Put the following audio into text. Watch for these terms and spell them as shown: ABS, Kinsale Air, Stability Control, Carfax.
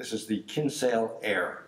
This is the Kinsale Air.